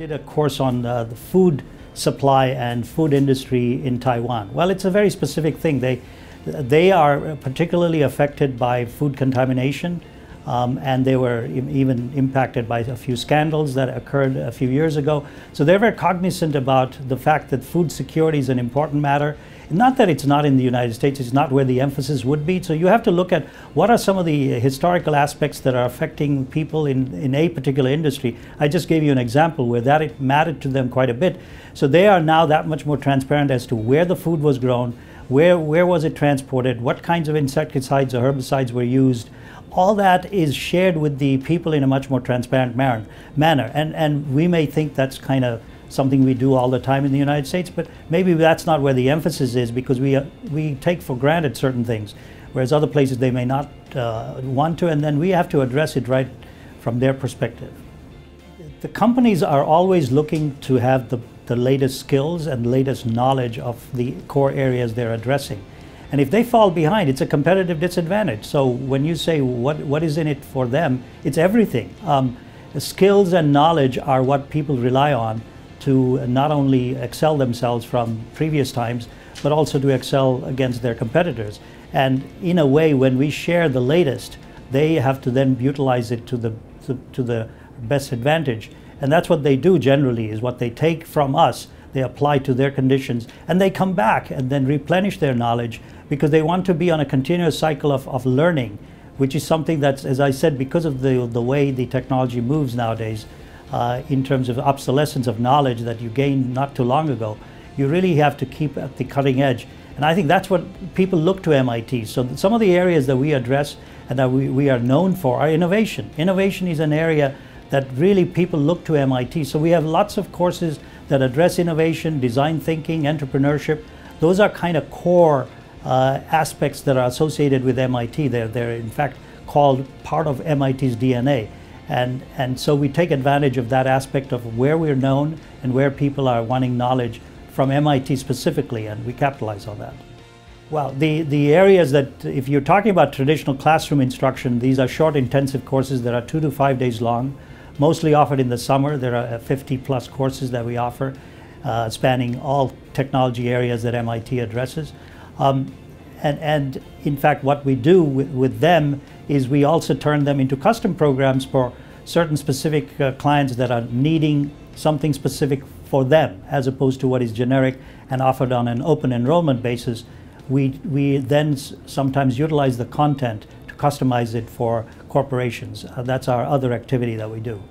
did a course on the food supply and food industry in Taiwan. Well, it's a very specific thing. They are particularly affected by food contamination, and they were even impacted by a few scandals that occurred a few years ago. So they're very cognizant about the fact that food security is an important matter. Not that it's not in the United States, it's not where the emphasis would be. So you have to look at what are some of the historical aspects that are affecting people in a particular industry. I just gave you an example where that it mattered to them quite a bit. So they are now that much more transparent as to where the food was grown, where was it transported, what kinds of insecticides or herbicides were used. All that is shared with the people in a much more transparent manner. And we may think that's kind of something we do all the time in the United States, but maybe that's not where the emphasis is, because we take for granted certain things, whereas other places they may not want to, and then we have to address it right from their perspective. The companies are always looking to have the latest skills and latest knowledge of the core areas they're addressing. And if they fall behind, it's a competitive disadvantage. So when you say what is in it for them, it's everything. Skills and knowledge are what people rely on to not only excel themselves from previous times, but also to excel against their competitors. And in a way, when we share the latest, they have to then utilize it to the best advantage. And that's what they do generally, is what they take from us, they apply to their conditions, and they come back and then replenish their knowledge, because they want to be on a continuous cycle of learning, which is something that's, as I said, because of the way the technology moves nowadays, in terms of obsolescence of knowledge that you gained not too long ago, you really have to keep at the cutting edge. And I think that's what people look to MIT. So some of the areas that we address and that we are known for are innovation. Innovation is an area that really people look to MIT. So we have lots of courses that address innovation, design thinking, entrepreneurship. Those are kind of core aspects that are associated with MIT. They're in fact called part of MIT's DNA. And so we take advantage of that aspect of where we're known and where people are wanting knowledge from MIT specifically, and we capitalize on that. Well, the areas that, if you're talking about traditional classroom instruction, these are short intensive courses that are 2 to 5 days long. Mostly offered in the summer. There are 50 plus courses that we offer, spanning all technology areas that MIT addresses. And in fact, what we do with them is we also turn them into custom programs for certain specific clients that are needing something specific for them, as opposed to what is generic and offered on an open enrollment basis. We then sometimes utilize the content customize it for corporations. That's our other activity that we do.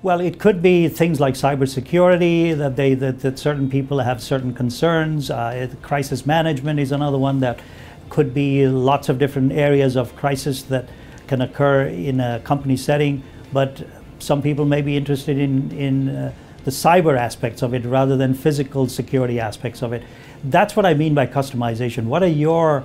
Well, it could be things like cybersecurity, that certain people have certain concerns. Crisis management is another one that could be lots of different areas of crisis that can occur in a company setting, but some people may be interested in the cyber aspects of it rather than physical security aspects of it. That's what I mean by customization. What are your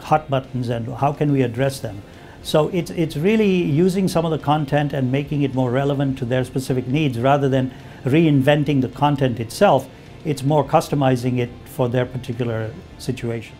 hot buttons and how can we address them? So it's really using some of the content and making it more relevant to their specific needs rather than reinventing the content itself. It's more customizing it for their particular situation.